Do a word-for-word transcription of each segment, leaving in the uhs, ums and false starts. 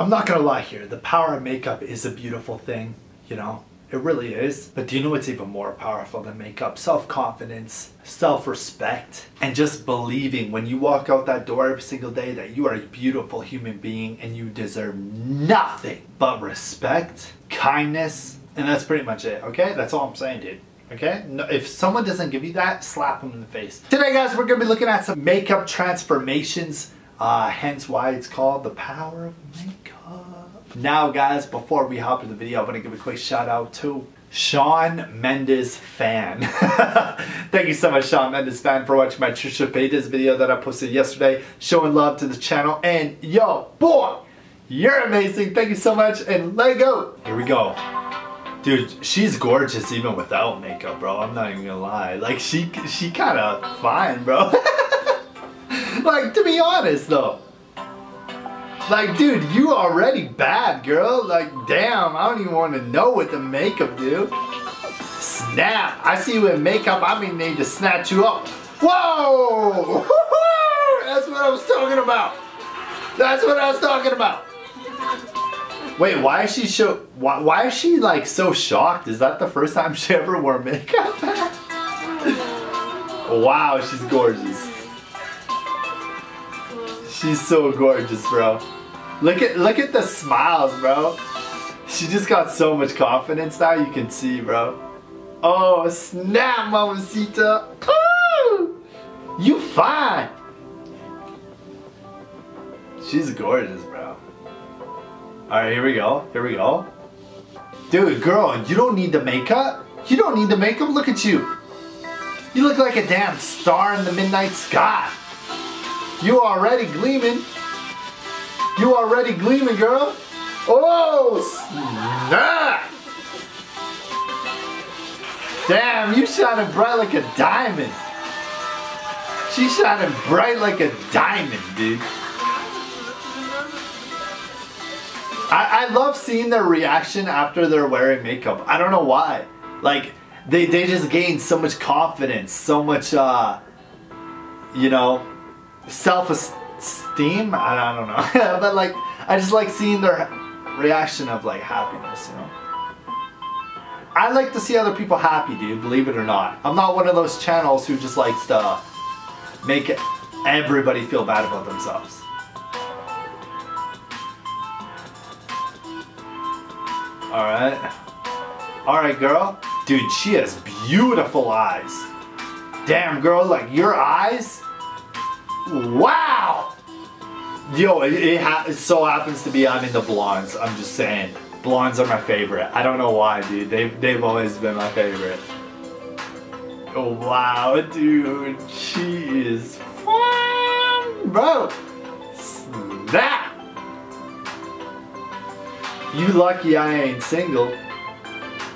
I'm not gonna lie here, the power of makeup is a beautiful thing, you know? It really is. But do you know what's even more powerful than makeup? Self-confidence, self-respect, and just believing when you walk out that door every single day that you are a beautiful human being and you deserve nothing but respect, kindness, and that's pretty much it, okay? That's all I'm saying, dude. Okay? No, if someone doesn't give you that, slap them in the face. Today, guys, we're gonna be looking at some makeup transformations, uh, hence why it's called the power of makeup. Now, guys, before we hop into the video, I wanna give a quick shout out to Shawn Mendes fan. Thank you so much, Shawn Mendes fan, for watching my Trisha Paytas video that I posted yesterday, showing love to the channel, and yo, boy, you're amazing. Thank you so much, and let go. Here we go. Dude, she's gorgeous even without makeup, bro. I'm not even gonna lie. Like, she she kind of fine, bro. Like, to be honest, though. Like, dude, you already bad, girl. Like, damn, I don't even want to know what the makeup do. Snap. I see you in makeup. I mean, they need to snatch you up. Whoa! That's what I was talking about. That's what I was talking about. Wait, why is she so, why, why is she like so shocked? Is that the first time she ever wore makeup? Wow, she's gorgeous. She's so gorgeous, bro. Look at, look at the smiles, bro. She just got so much confidence now, you can see, bro. Oh, snap, mamacita. Woo! You fine. She's gorgeous, bro. Alright, here we go, here we go. Dude, girl, you don't need the makeup. You don't need the makeup, look at you. You look like a damn star in the midnight sky. You already gleaming. You already gleaming, girl. Oh, snap! Damn, you shining bright like a diamond. She's shining bright like a diamond, dude. I, I love seeing their reaction after they're wearing makeup. I don't know why. Like, they, they just gain so much confidence, so much, uh, you know, self-esteem. I, I don't know. But, like, I just like seeing their reaction of, like, happiness, you know. I like to see other people happy, dude, believe it or not. I'm not one of those channels who just likes to make everybody feel bad about themselves. Alright. Alright, girl. Dude, she has beautiful eyes. Damn, girl, like your eyes? Wow! Yo, it, it, ha it so happens to be I'm into blondes. I'm just saying. Blondes are my favorite. I don't know why, dude. They've, they've always been my favorite. Oh, wow, dude. She is fun, bro. Snap! You lucky I ain't single.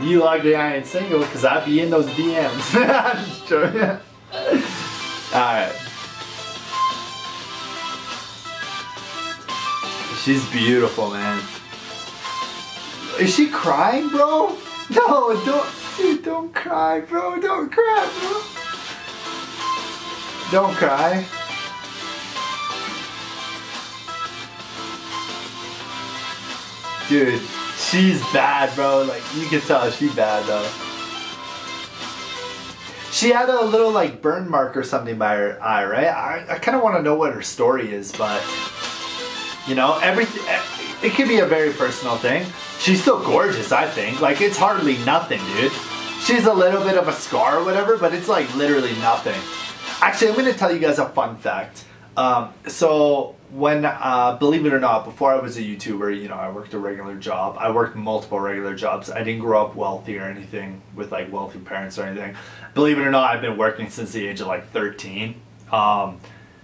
You lucky I ain't single, because I be in those D Ms. I'm just joking. Alright. She's beautiful, man. Is she crying, bro? No, don't. Dude, don't cry, bro. Don't cry, bro. Don't cry. Dude, she's bad, bro. Like, you can tell she bad, though. She had a little, like, burn mark or something by her eye, right? I, I kind of want to know what her story is, but, you know, everything, it could be a very personal thing. She's still gorgeous, I think. Like, it's hardly nothing, dude. She's a little bit of a scar or whatever, but it's, like, literally nothing. Actually, I'm going to tell you guys a fun fact. Um, so... When, uh, believe it or not, before I was a YouTuber, you know, I worked a regular job. I worked multiple regular jobs. I didn't grow up wealthy or anything with, like, wealthy parents or anything. Believe it or not, I've been working since the age of, like, thirteen. Um,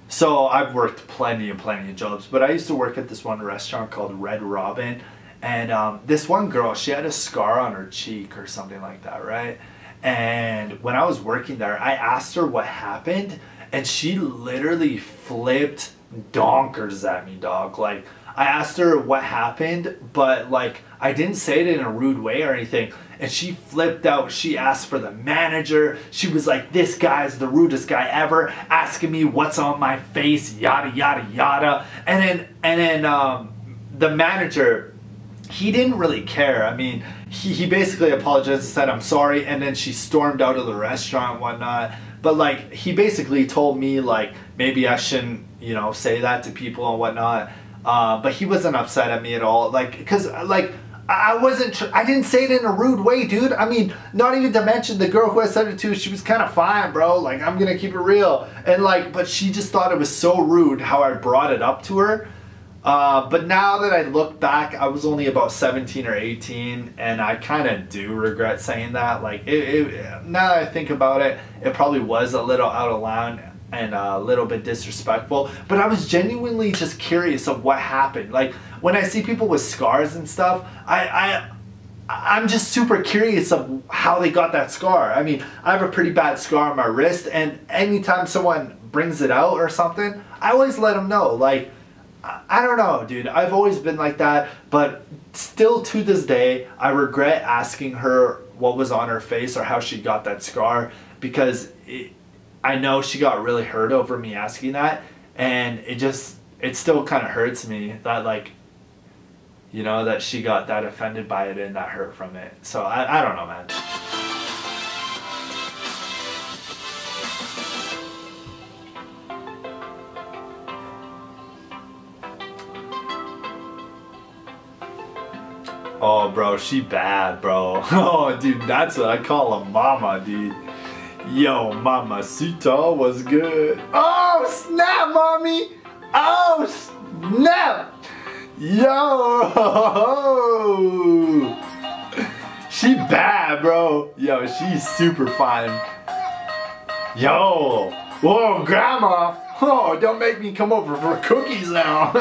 so I've worked plenty and plenty of jobs. But I used to work at this one restaurant called Red Robin. And um, this one girl, she had a scar on her cheek or something like that, right? And when I was working there, I asked her what happened. And she literally flipped donkers at me, dog. Like, I asked her what happened, but, like, I didn't say it in a rude way or anything, and she flipped out. She asked for the manager. She was like, this guy's the rudest guy ever, asking me what's on my face, yada yada yada. And then and then um the manager, he didn't really care. I mean, he, he basically apologized and said, "I'm sorry," and then she stormed out of the restaurant and whatnot. But like, he basically told me like, maybe I shouldn't, you know, say that to people and whatnot. Uh, but he wasn't upset at me at all. Like, cause like, I wasn't, tr I didn't say it in a rude way, dude. I mean, not even to mention the girl who I said it to, she was kind of fine, bro. Like, I'm gonna keep it real. And like, but she just thought it was so rude how I brought it up to her. Uh, but now that I look back, I was only about seventeen or eighteen, and I kind of do regret saying that. Like, it, it, now that I think about it, it probably was a little out of line and a little bit disrespectful. But I was genuinely just curious of what happened. Like, when I see people with scars and stuff, I, I, I'm just super curious of how they got that scar. I mean, I have a pretty bad scar on my wrist, and anytime someone brings it out or something, I always let them know, like, I don't know, dude. I've always been like that, but still to this day, I regret asking her what was on her face or how she got that scar, because it, I know she got really hurt over me asking that, and it just, it still kind of hurts me that, like, you know, that she got that offended by it and that hurt from it. So I, I don't know, man. Oh, bro, she bad, bro. Oh, dude, that's what I call a mama, dude. Yo, mamacita, what's good? Oh, snap, mommy! Oh, snap! Yo! She bad, bro. Yo, she's super fine. Yo! Whoa, grandma! Oh, don't make me come over for cookies now.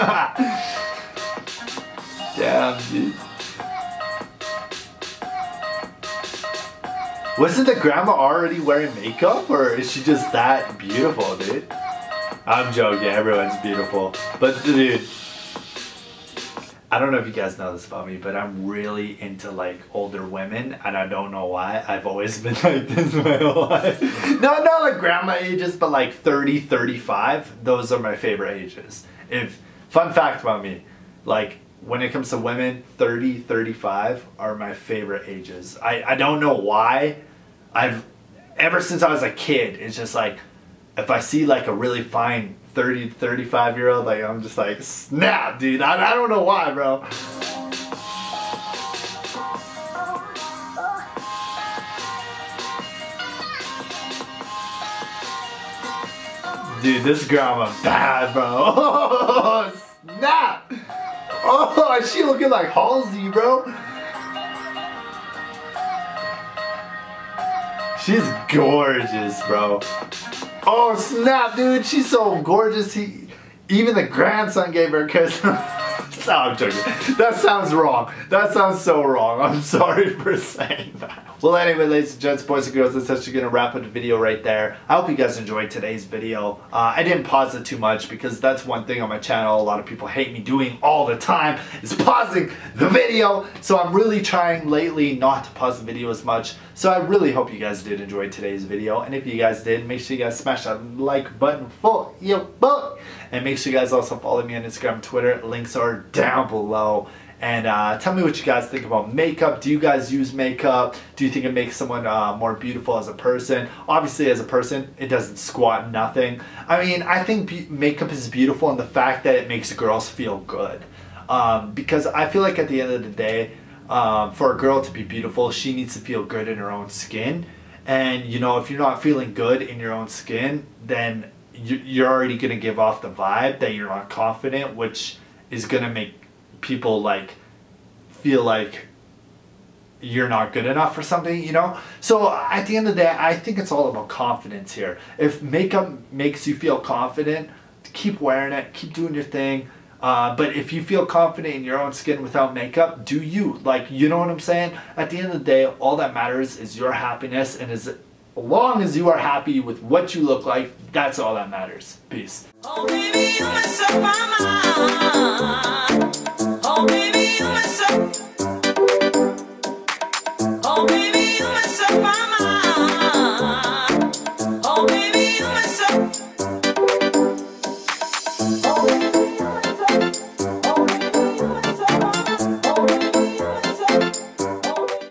Damn, dude. Wasn't the grandma already wearing makeup, or is she just that beautiful, dude? I'm joking, everyone's beautiful. But dude, I don't know if you guys know this about me, but I'm really into like older women, and I don't know why. I've always been like this my whole life. No, not like grandma ages, but like thirty, thirty-five. Those are my favorite ages. If, fun fact about me, like, when it comes to women, thirty, thirty-five are my favorite ages. I, I don't know why. I've, ever since I was a kid, it's just like, if I see like a really fine thirty, thirty-five year old, like, I'm just like, snap, dude. I, I don't know why, bro. Dude, this grandma bad, bro. Oh, snap. Oh, she looking like Halsey, bro. She's gorgeous, bro. Oh, snap, dude. She's so gorgeous. He, even the grandson gave her a kiss. No, I'm joking. That sounds wrong. That sounds so wrong. I'm sorry for saying that. Well, anyway, ladies and gents, boys and girls, that's actually going to wrap up the video right there. I hope you guys enjoyed today's video. Uh, I didn't pause it too much because that's one thing on my channel a lot of people hate me doing all the time, is pausing the video. So I'm really trying lately not to pause the video as much. So I really hope you guys did enjoy today's video. And if you guys did, make sure you guys smash that like button for your book. And make sure you guys also follow me on Instagram, Twitter. Links are down below. And uh, tell me what you guys think about makeup. Do you guys use makeup? Do you think it makes someone uh, more beautiful as a person? Obviously, as a person, it doesn't squat nothing. I mean, I think be makeup is beautiful in the fact that it makes girls feel good. Um, because I feel like at the end of the day, um, for a girl to be beautiful, she needs to feel good in her own skin. And, you know, if you're not feeling good in your own skin, then you you're already going to give off the vibe that you're not confident, which is going to make people like feel like you're not good enough for something, you know? So at the end of the day, I think it's all about confidence here. If makeup makes you feel confident, keep wearing it, keep doing your thing. Uh, but if you feel confident in your own skin without makeup, do you. Like, you know what I'm saying? At the end of the day, all that matters is your happiness, and as long as you are happy with what you look like, that's all that matters. Peace. Oh, baby, you mess up my mind.